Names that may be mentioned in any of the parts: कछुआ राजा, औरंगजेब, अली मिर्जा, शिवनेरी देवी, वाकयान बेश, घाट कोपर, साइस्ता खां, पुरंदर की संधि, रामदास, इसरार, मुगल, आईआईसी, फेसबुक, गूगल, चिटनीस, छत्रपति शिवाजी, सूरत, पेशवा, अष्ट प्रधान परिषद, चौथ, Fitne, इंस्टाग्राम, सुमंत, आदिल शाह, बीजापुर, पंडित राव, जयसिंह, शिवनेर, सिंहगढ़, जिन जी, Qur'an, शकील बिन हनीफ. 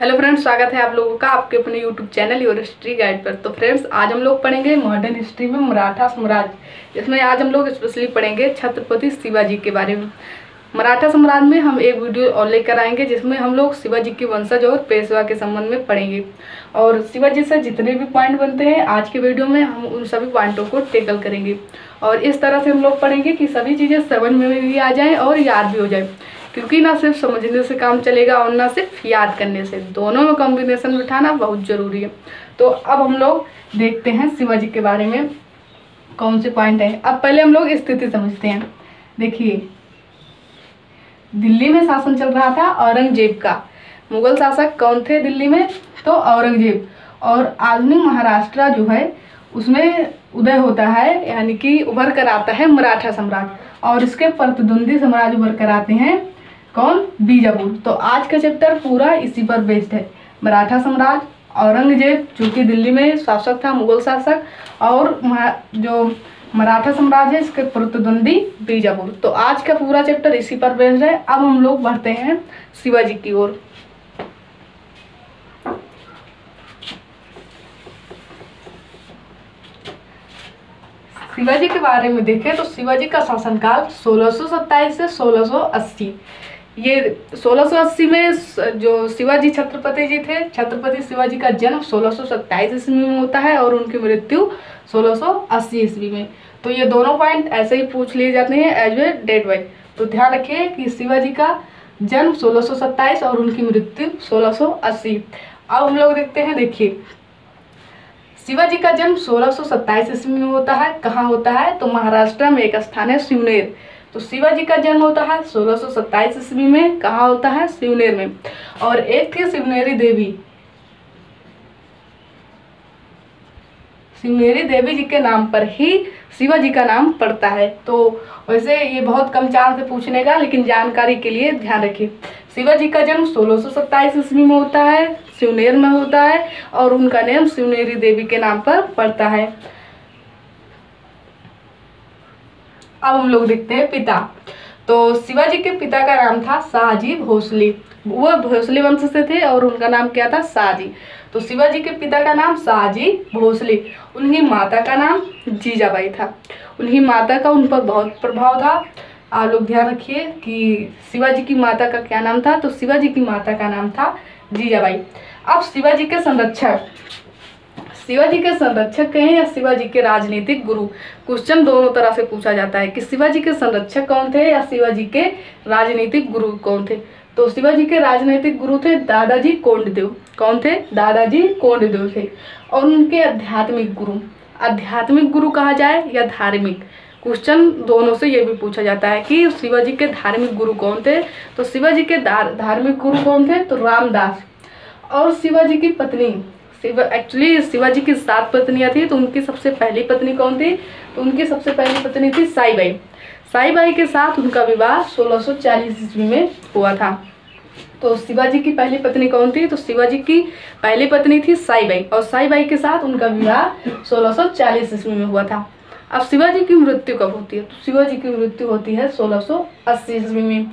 Hello friends, स्वागत है आप लोगों का आपके अपने YouTube channel your history guide पर। तो फ्रेंड्स, आज हम लोग पढ़ेंगे मॉडर्न हिस्ट्री में मराठा साम्राज्य। इसमें आज हम लोग स्पेशली पढ़ेंगे छत्रपति शिवाजी के बारे में। मराठा साम्राज्य में हम एक वीडियो और लेकर आएंगे जिसमें हम लोग शिवाजी के वंशज और पेशवा के संबंध में पढ़ेंगे और शिवाजी से जितने भी पॉइंट बनते हैं आज के वीडियो में हम उन सभी पॉइंटों को टैकल करेंगे। और इस तरह से हम लोग पढ़ेंगे कि सभी चीज़ें समझ में भी आ जाएँ और याद भी हो जाए, क्योंकि ना सिर्फ समझने से काम चलेगा और ना सिर्फ याद करने से, दोनों में कॉम्बिनेशन बिठाना बहुत ज़रूरी है। तो अब हम लोग देखते हैं शिवाजी के बारे में कौन से पॉइंट हैं। अब पहले हम लोग स्थिति समझते हैं। देखिए, दिल्ली में शासन चल रहा था औरंगजेब का। मुगल शासक कौन थे दिल्ली में? तो औरंगजेब। और आधुनिक महाराष्ट्र जो है उसमें उदय होता है, यानी कि उभर कर आता है मराठा साम्राज्य और इसके प्रतिद्वंदी साम्राज्य उभर कर आते हैं कौन? बीजापुर। तो आज का चैप्टर पूरा इसी पर बेस्ड है, मराठा साम्राज्य, औरंगजेब जो कि दिल्ली में शासक था, मुगल शासक, और जो मराठा साम्राज्य है इसके प्रतिद्वंदी बीजापुर। तो आज का पूरा चैप्टर इसी पर बेस्ड है। अब हम लोग बढ़ते हैं शिवाजी की ओर। शिवाजी के बारे में देखें तो शिवाजी का शासनकाल 1627 से 1680। ये 1680 में जो शिवाजी छत्रपति जी थे, छत्रपति शिवाजी का जन्म 1627 ईस्वी में होता है और उनकी मृत्यु 1680 ईस्वी में। तो ये दोनों पॉइंट ऐसे ही पूछ लिए जाते हैं एज ए डेट वाइज। तो ध्यान रखिए कि शिवाजी का जन्म 1627 और उनकी मृत्यु 1680। अब हम लोग देखते हैं, देखिए शिवाजी का जन्म 1627 ईस्वी में होता है। कहाँ होता है? तो महाराष्ट्र में एक स्थान है शिवनेर। तो शिवाजी का जन्म होता है 1627 ईस्वी में। कहाँ होता है? शिवनेर में। और एक थी शिवनेरी देवी, शिवनेरी देवी जी के नाम पर ही शिवाजी का नाम पड़ता है। तो वैसे ये बहुत कम चांस है पूछने का, लेकिन जानकारी के लिए ध्यान रखिए। शिवाजी का जन्म 1627 ईस्वी में होता है, शिवनेर में होता है और उनका नाम शिवनेरी देवी के नाम पर पड़ता है। अब हम लोग देखते हैं पिता। तो शिवाजी के पिता का नाम था शाहजी भोसले। वह भोसले वंश से थे और उनका नाम क्या था? शाहजी। तो शिवाजी के पिता का नाम शाहजी भोसले। उनकी माता का नाम जीजाबाई था। उनकी माता का उन पर बहुत प्रभाव था। आप लोग ध्यान रखिए कि शिवाजी की माता का क्या नाम था? तो शिवाजी की माता का नाम था जीजाबाई। अब शिवाजी के संरक्षक, शिवाजी के संरक्षक कहें या शिवाजी के राजनीतिक गुरु, क्वेश्चन दोनों तरह से पूछा जाता है कि शिवाजी के संरक्षक कौन थे या शिवाजी के राजनीतिक गुरु कौन थे। तो शिवाजी के राजनीतिक गुरु थे दादाजी कोंडदेव। कौन थे? दादाजी कोंडदेव थे। और उनके आध्यात्मिक गुरु, आध्यात्मिक गुरु कहा जाए या धार्मिक, क्वेश्चन दोनों से ये भी पूछा जाता है कि शिवाजी के धार्मिक गुरु कौन थे। तो शिवाजी के धार्मिक गुरु कौन थे? तो रामदास। और शिवाजी की पत्नी, एक्चुअली शिवाजी की 7 पत्नियां थी, तो उनकी सबसे पहली पत्नी कौन थी? तो उनकी सबसे पहली पत्नी थी साईबाई। साईबाई के साथ उनका विवाह 1640 ईस्वी में हुआ था। तो शिवाजी की पहली पत्नी कौन थी? तो शिवाजी की पहली पत्नी थी साईबाई और साईबाई के साथ उनका विवाह 1640 ईस्वी में हुआ था। अब शिवाजी की मृत्यु कब होती है? तो शिवाजी की मृत्यु होती है 1680 ईस्वी में।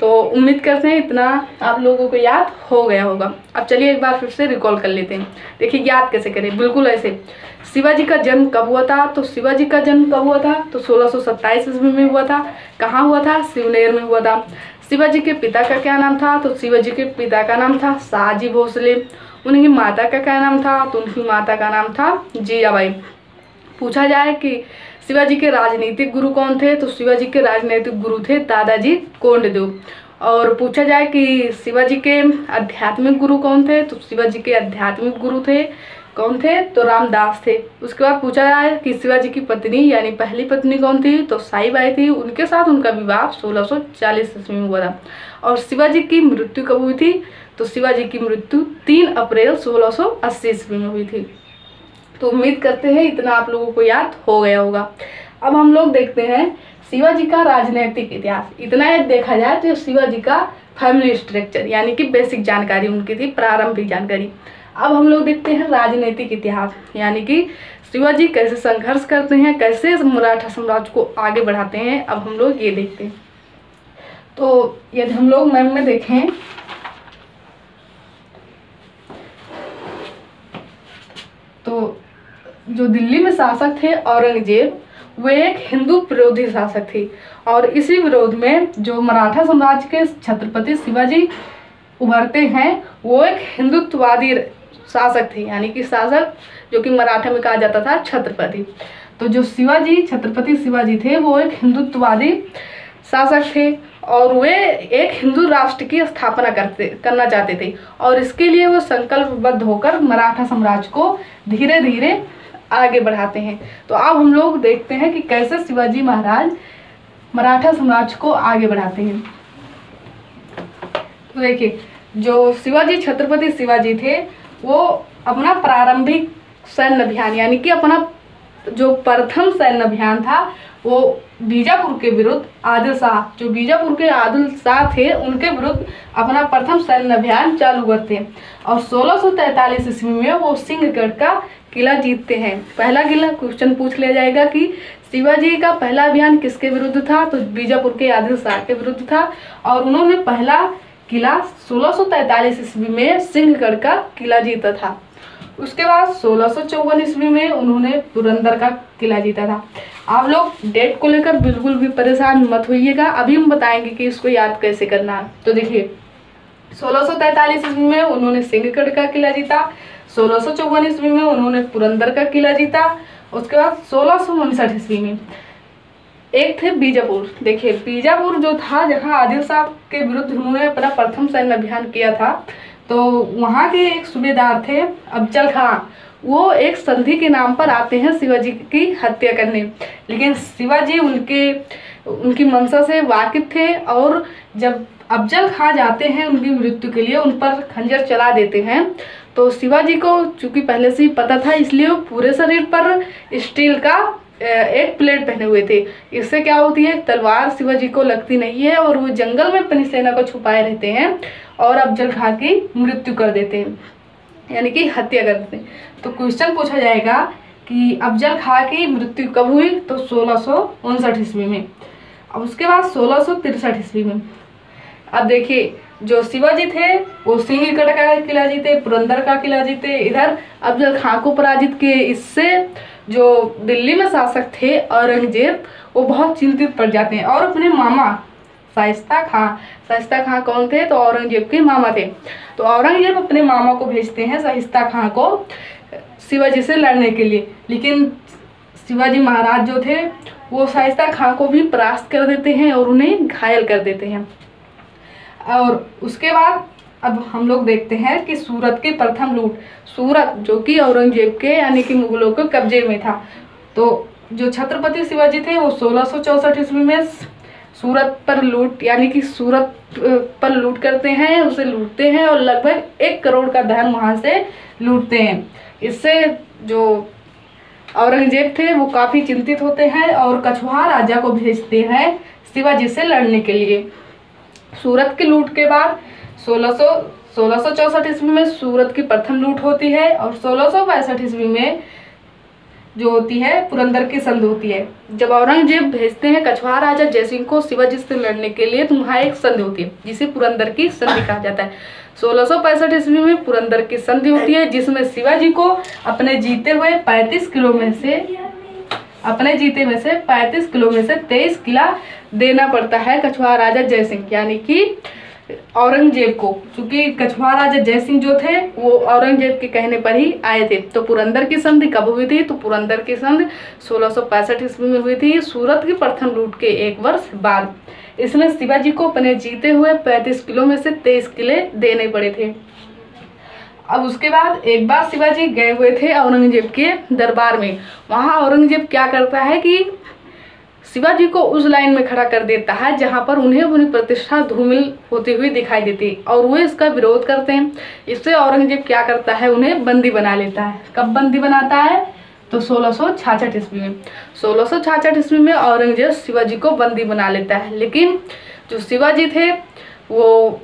तो उम्मीद करते हैं इतना आप लोगों को याद हो गया होगा। अब चलिए एक बार फिर से रिकॉल कर लेते हैं। देखिए याद कैसे करें, बिल्कुल ऐसे। शिवाजी का जन्म कब हुआ था? तो शिवाजी का जन्म कब हुआ था? तो 1627 ईस्वी में हुआ था। कहाँ हुआ था? शिवनेर में हुआ था। शिवाजी के पिता का क्या नाम था? तो शिवाजी के पिता का नाम था शाहजी भोसले। उनकी माता का क्या नाम था? तो उनकी माता का नाम था जीजाबाई। पूछा जाए कि शिवाजी के राजनीतिक गुरु कौन थे? तो शिवाजी के राजनीतिक गुरु थे दादाजी कोंडदेव। और पूछा जाए कि शिवाजी के आध्यात्मिक गुरु कौन थे? तो शिवाजी के आध्यात्मिक गुरु थे कौन थे? तो रामदास थे। उसके बाद पूछा जाए कि शिवाजी की पत्नी यानी पहली पत्नी कौन थी? तो साईबाई थी। उनके साथ उनका विवाह 1640 ईस्वी में हुआ था। और शिवाजी की मृत्यु कब हुई थी? तो शिवाजी की मृत्यु 3 अप्रैल 1680 ईस्वी में हुई थी। तो उम्मीद करते हैं इतना आप लोगों को याद हो गया होगा। अब हम लोग देखते हैं शिवाजी का राजनीतिक इतिहास। इतना याद देखा जाए तो शिवाजी का फैमिली स्ट्रक्चर, यानी कि बेसिक जानकारी उनकी थी, प्रारंभिक जानकारी। अब हम लोग देखते हैं राजनीतिक इतिहास, यानी कि शिवाजी कैसे संघर्ष करते हैं, कैसे मराठा साम्राज्य को आगे बढ़ाते हैं। अब हम लोग ये देखते हैं। तो यदि हम लोग मैम में देखें जो दिल्ली में शासक थे औरंगजेब, वे एक हिंदू विरोधी शासक थे और इसी विरोध में जो मराठा साम्राज्य के छत्रपति शिवाजी उभरते हैं वो एक हिंदुत्ववादी शासक थे, यानी कि शासक जो कि मराठा में कहा जाता था छत्रपति। तो जो शिवाजी छत्रपति शिवाजी थे वो एक हिंदुत्ववादी शासक थे और वे एक हिंदू राष्ट्र की स्थापना करना चाहते थे और इसके लिए वो संकल्पबद्ध होकर मराठा साम्राज्य को धीरे धीरे आगे बढ़ाते हैं। तो अब हम लोग देखते हैं कि कैसे शिवाजी महाराज मराठा साम्राज्य को आगे बढ़ाते हैं। तो देखिए, जो शिवाजी छत्रपति शिवाजी थे वो अपना प्रारंभिक सैन्य अभियान, यानी कि अपना जो प्रथम सैन्य अभियान था वो बीजापुर के विरुद्ध आदिल शाह, जो बीजापुर के आदिल शाह थे उनके विरुद्ध अपना प्रथम सैन्य अभियान चालू करते हैं और 1643 ईस्वी में वो सिंहगढ़ का किला जीतते हैं। पहला किला क्वेश्चन पूछ लिया जाएगा कि शिवाजी का पहला अभियान किसके विरुद्ध था, तो बीजापुर के आदिल शाह के विरुद्ध था और उन्होंने पहला किला 1643 ईस्वी में सिंहगढ़ का किला जीता था। उसके बाद 1654 ईस्वी में उन्होंने पुरंदर का किला जीता था। आप लोग डेट को लेकर बिल्कुल भी परेशान मत होइएगा, अभी हम बताएंगे कि इसको याद कैसे करना है। तो देखिए, 1643 ईस्वी में उन्होंने सिंहगढ़ का किला जीता, 1654 ईस्वी में उन्होंने पुरंदर का किला जीता। उसके बाद 1659 ईस्वी में एक थे बीजापुर। देखिए, बीजापुर जो था जहाँ आदिल शाह के विरुद्ध उन्होंने अपना प्रथम सैन्य अभियान किया था, तो वहाँ के एक सूबेदार थे अफजल खां, वो एक संधि के नाम पर आते हैं शिवाजी की हत्या करने, लेकिन शिवाजी उनकी मंशा से वाकिफ थे और जब अफजल खां जाते हैं उनकी मृत्यु के लिए, उन पर खंजर चला देते हैं। तो शिवाजी को चूँकि पहले से ही पता था, इसलिए वो पूरे शरीर पर स्टील का एक प्लेट पहने हुए थे। इससे क्या होती है, तलवार शिवाजी को लगती नहीं है और वो जंगल में अपनी सेना को छुपाए रहते हैं और अफजल खां की मृत्यु कर देते हैं, यानी कि हत्या कर देते हैं। तो क्वेश्चन पूछा जाएगा कि अफजल खां की मृत्यु कब हुई, तो 1659 ईस्वी में। अब उसके बाद 1663 ईस्वी में, अब देखिए, जो शिवाजी थे वो सिंहगढ़ का किला जीते, पुरंदर का किला जीते, इधर अफजल खां को पराजित किए। इससे जो दिल्ली में शासक थे औरंगजेब, वो बहुत चिंतित पड़ जाते हैं और अपने मामा साइस्ता खां कौन थे, तो औरंगजेब के मामा थे। तो औरंगजेब अपने मामा को भेजते हैं साइस्ता खां को शिवाजी से लड़ने के लिए, लेकिन शिवाजी महाराज जो थे वो साइस्ता खां को भी परास्त कर देते हैं और उन्हें घायल कर देते हैं। और उसके बाद अब हम लोग देखते हैं कि सूरत के प्रथम लूट, सूरत जो कि औरंगजेब के यानी कि मुगलों के कब्जे में था। तो जो छत्रपति शिवाजी थे वो 1664 ईस्वी में सूरत पर लूट, यानी कि सूरत पर लूट करते हैं, उसे लूटते हैं और लगभग 1 करोड़ का धन वहाँ से लूटते हैं। इससे जो औरंगजेब थे वो काफ़ी चिंतित होते हैं और कछुआ राजा को भेजते हैं शिवाजी से लड़ने के लिए। सूरत की लूट के बाद 1664 ईस्वी में सूरत की प्रथम लूट होती है और 1662 ईस्वी में जो होती है पुरंदर की संधि होती है। जब औरंगजेब भेजते हैं कछुआ राजा जयसिंह को शिवाजी से लड़ने के लिए, तो वहाँ एक संधि होती है जिसे पुरंदर की संधि कहा जाता है। 1665 ईस्वी में पुरंदर की संधि होती है, जिसमें शिवाजी को अपने जीते हुए 35 किलो में से 23 किला देना पड़ता है कछुआ राजा जयसिंह, यानी कि औरंगजेब को, क्योंकि कछुआ राजा जयसिंह जो थे वो औरंगजेब के कहने पर ही आए थे। तो पुरंदर की संधि कब हुई थी, तो पुरंदर की संधि 1665 ईस्वी में हुई थी, सूरत की प्रथम लूट के 1 वर्ष बाद। इसमें शिवाजी को अपने जीते हुए 35 किलो में से 23 किले देने पड़े थे। अब उसके बाद एक बार शिवाजी गए हुए थे औरंगजेब के दरबार में, वहाँ औरंगजेब क्या करता है कि शिवाजी को उस लाइन में खड़ा कर देता है जहाँ पर उन्हें अपनी प्रतिष्ठा धूमिल होती हुई दिखाई देती है और वे इसका विरोध करते हैं। इससे औरंगजेब क्या करता है, उन्हें बंदी बना लेता है। कब बंदी बनाता है, तो 1666 ईस्वी में। 1666 ईस्वी में औरंगजेब शिवाजी को बंदी बना लेता है, लेकिन जो शिवाजी थे वो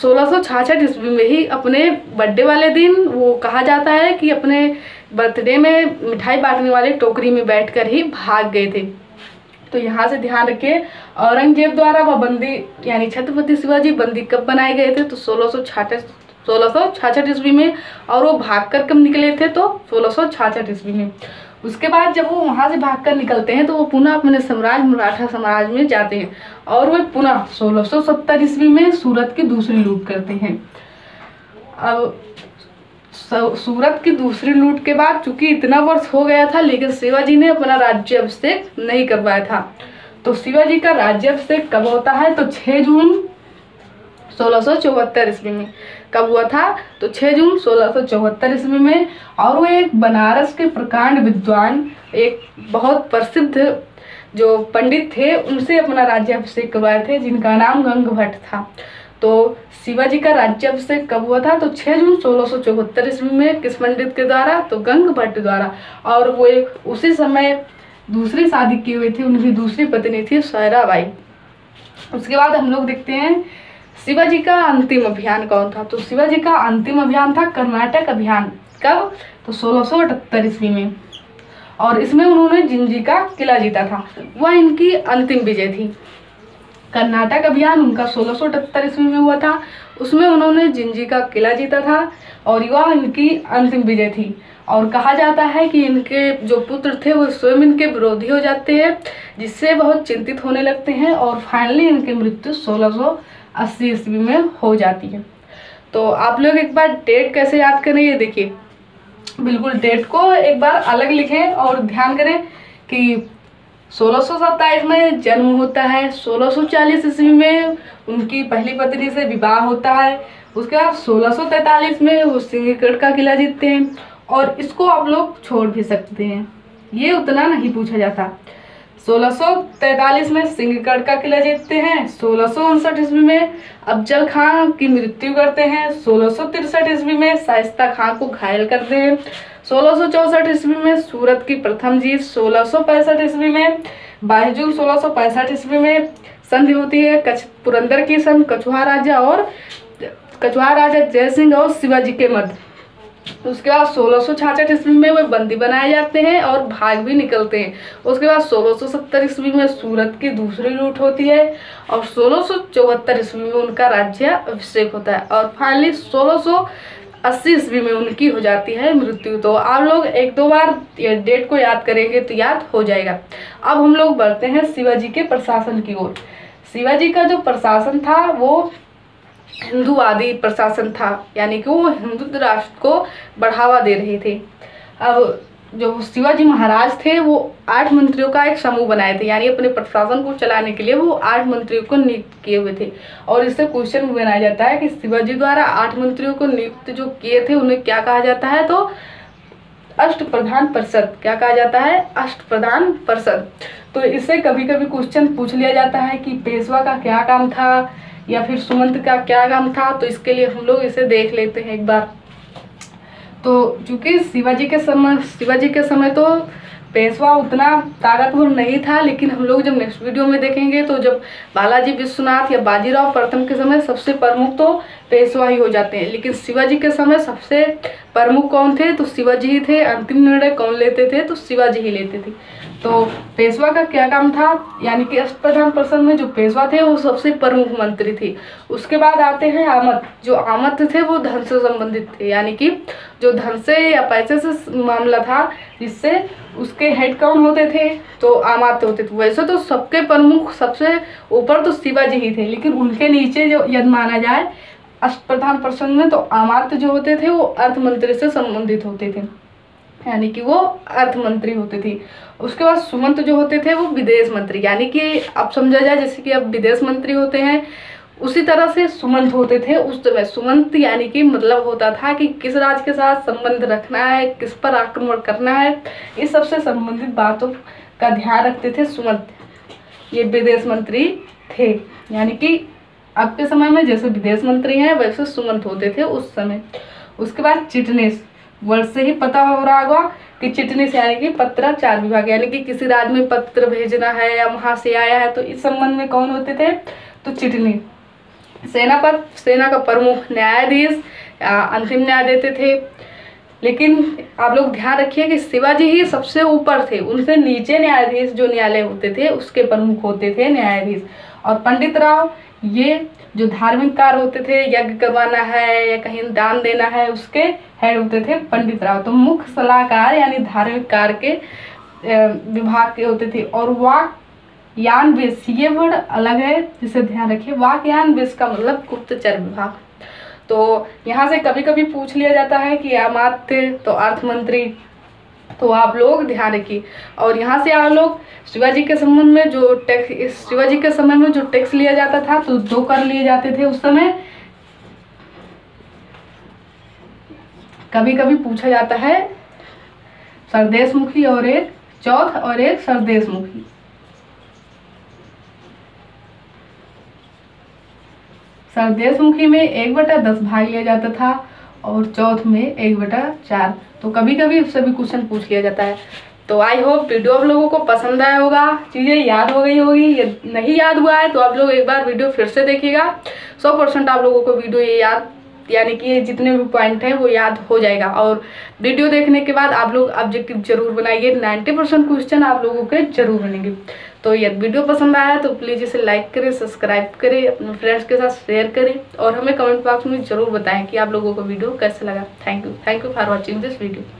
1666 ईस्वी में ही अपने बर्थडे वाले दिन, वो कहा जाता है कि अपने बर्थडे में मिठाई बांटने वाली टोकरी में बैठकर ही भाग गए थे। तो यहाँ से ध्यान रखिए, औरंगजेब द्वारा वह बंदी, यानी छत्रपति शिवाजी बंदी कब बनाए गए थे, तो 1666 ईस्वी में, और वो भागकर कब निकले थे, तो 1666 ईस्वी में। उसके बाद जब वो वहाँ से भागकर निकलते हैं तो वो पुनः अपने साम्राज्य मराठा साम्राज्य में जाते हैं और वे पुनः 1670 ईस्वी में सूरत की दूसरी लूट करते हैं। अब सूरत की दूसरी लूट के बाद चूंकि इतना वर्ष हो गया था लेकिन शिवाजी ने अपना राज्याभिषेक नहीं करवाया था। तो शिवाजी का राज्याभिषेक कब होता है तो 6 जून 1674 ईस्वी में। कब हुआ था तो 6 जून 1674 ईस्वी में। और वो एक बनारस के प्रकांड विद्वान, एक बहुत प्रसिद्ध जो पंडित थे, उनसे अपना राज्याभिषेक करवाए थे जिनका नाम गंग भट्ट था। तो शिवाजी का राज्याभिषेक कब हुआ था तो 6 जून 1674 ईस्वी में। किस पंडित के द्वारा तो गंग भट्ट द्वारा। और वो उसी समय दूसरी शादी की हुई थी, उनकी दूसरी पत्नी थी सराबाई। उसके बाद हम लोग देखते हैं शिवाजी का अंतिम अभियान कौन था तो शिवाजी का अंतिम अभियान था कर्नाटक अभियान। कब तो 1678 ईस्वी में। और इसमें उन्होंने जिन जी का किला जीता था, वह इनकी अंतिम विजय थी। कर्नाटक अभियान उनका 1678 ईस्वी में हुआ था, उसमें उन्होंने जिन जी का किला जीता था और यह इनकी अंतिम विजय थी। और कहा जाता है कि इनके जो पुत्र थे वो स्वयं इनके विरोधी हो जाते हैं, जिससे बहुत चिंतित होने लगते हैं और फाइनली इनकी मृत्यु 1680 ईस्वी में हो जाती है। तो आप लोग एक बार डेट कैसे याद करें ये देखिए, बिल्कुल डेट को एक बार अलग लिखें और ध्यान करें कि 1627 में जन्म होता है, 1640 ईस्वी में उनकी पहली पत्नी से विवाह होता है, उसके बाद 1643 में वो सिंहगढ़ का किला जीतते हैं। और इसको आप लोग छोड़ भी सकते हैं, ये उतना नहीं पूछा जाता। 1643 में सिंहगढ़ का किला जीतते हैं, 1659 ईस्वी में अफजल खां की मृत्यु करते हैं, 1663 ईस्वी में साइस्ता खां को घायल करते हैं, 1664 ईस्वी में सूरत की प्रथम जीत, 1665 ईस्वी में 22 जून 1665 ईस्वी में संधि होती है पुरंदर की संधि कछुआ राजा जयसिंह और शिवाजी के मध्य। उसके बाद 1666 ईस्वी में वे बंदी बनाए जाते हैं और भाग भी निकलते हैं। उसके बाद 1670 ईस्वी में सूरत की दूसरी लूट होती है और 1674 ईस्वी में उनका राज्याभिषेक होता है और फाइनली 1680 ईस्वी में उनकी हो जाती है मृत्यु। तो आप लोग एक दो बार डेट को याद करेंगे तो याद हो जाएगा। अब हम लोग बढ़ते हैं शिवाजी के प्रशासन की ओर। शिवाजी का जो प्रशासन था वो हिंदूवादी प्रशासन था, यानी कि वो हिंदू राष्ट्र को बढ़ावा दे रहे थे। अब जो शिवाजी महाराज थे वो 8 मंत्रियों का एक समूह बनाए थे, यानी अपने प्रशासन को चलाने के लिए वो 8 मंत्रियों को नियुक्त किए हुए थे। और इससे क्वेश्चन बनाया जाता है कि शिवाजी द्वारा 8 मंत्रियों को नियुक्त जो किए थे उन्हें क्या कहा जाता है तो अष्ट प्रधान परिषद। क्या कहा जाता है? अष्ट प्रधान परिषद। तो इससे कभी कभी क्वेश्चन पूछ लिया जाता है कि पेशवा का क्या काम था या फिर सुमंत का क्या काम था, तो इसके लिए हम लोग इसे देख लेते हैं एक बार। तो चूँकि शिवाजी के समय तो पेशवा उतना ताकतवर नहीं था, लेकिन हम लोग जब नेक्स्ट वीडियो में देखेंगे तो जब बालाजी विश्वनाथ या बाजीराव प्रथम के समय सबसे प्रमुख तो पेशवा ही हो जाते हैं, लेकिन शिवाजी के समय सबसे प्रमुख कौन थे तो शिवाजी ही थे। अंतिम निर्णय कौन लेते थे तो शिवाजी ही लेते थे। तो पेशवा का क्या काम था, यानी कि अष्ट प्रधान परिषद में जो पेशवा थे वो सबसे प्रमुख मंत्री थे। उसके बाद आते हैं आमत्य। जो आमत्य थे वो धन से संबंधित थे, यानी कि जो धन से या पैसे से मामला था, जिससे उसके हेड कौन होते थे तो अमात्य होते थे। वैसे तो सबके प्रमुख सबसे ऊपर तो शिवाजी ही थे, लेकिन उनके नीचे जो यदि माना जाए अष्ट प्रधान परिषद में तो अमात्य जो होते थे वो अर्थ मंत्री से संबंधित होते थे, यानी कि वो अर्थ मंत्री होते थे। उसके बाद सुमंत जो होते थे वो विदेश मंत्री, यानी कि अब समझा जाए जैसे कि अब विदेश मंत्री होते हैं उसी तरह से सुमंत होते थे। उस समय सुमंत यानी कि मतलब होता था कि किस राज्य के साथ संबंध रखना है, किस पर आक्रमण करना है, इस सबसे संबंधित बातों का ध्यान रखते थे सुमंत। ये विदेश मंत्री थे, यानी कि अब के समय में जैसे विदेश मंत्री हैं वैसे सुमंत होते थे उस समय। उसके बाद चिटनेस, वर्ड से ही पता हो रहा होगा कि चिटनेस यानी कि पत्राचार विभाग, यानी कि किसी राज्य में पत्र भेजना है या वहाँ से आया है तो इस संबंध में कौन होते थे तो चिटनी। सेना का प्रमुख न्यायाधीश अंतिम न्याय देते थे। लेकिन आप लोग ध्यान रखिए कि शिवाजी ही सबसे ऊपर थे, उनसे नीचे न्यायाधीश जो न्यायालय होते थे उसके प्रमुख होते थे न्यायाधीश। और पंडित राव ये जो धार्मिक कार्य होते थे, यज्ञ करवाना है या कहीं दान देना है, उसके हेड होते थे पंडित राव। तो मुख्य सलाहकार यानी धार्मिक कार्य के विभाग के होते थे। और वाकयान बेश, ये वर्ड अलग है जिसे ध्यान रखिए। वाकयान बेश का मतलब गुप्तचर विभाग। तो यहाँ से कभी कभी पूछ लिया जाता है कि अमात्य तो अर्थ मंत्री, तो आप लोग ध्यान रखिए। और यहाँ से आप लोग शिवाजी के संबंध में जो टैक्स, शिवाजी के समय में जो टैक्स लिया जाता था, तो दो कर लिए जाते थे उस समय। कभी कभी पूछा जाता है सरदेशमुखी और एक चौथ और एक सरदेशमुखी। सरदेशमुखी में 1/10 भाग लिया जाता था और चौथ में 1/4। तो कभी कभी उससे भी क्वेश्चन पूछ लिया जाता है। तो आई होप वीडियो आप लोगों को पसंद आया होगा, चीज़ें याद हो गई होगी। ये नहीं याद हुआ है तो आप लोग एक बार वीडियो फिर से देखिएगा। 100% आप लोगों को वीडियो ये याद, यानी कि ये जितने भी पॉइंट हैं वो याद हो जाएगा। और वीडियो देखने के बाद आप लोग ऑब्जेक्टिव जरूर बनाइए, 90% क्वेश्चन आप लोगों के जरूर बनेंगे। तो यदि वीडियो पसंद आया तो प्लीज़ इसे लाइक करें, सब्सक्राइब करें, अपने फ्रेंड्स के साथ शेयर करें और हमें कमेंट बॉक्स में ज़रूर बताएं कि आप लोगों को वीडियो कैसा लगा। Thank you for watching this video.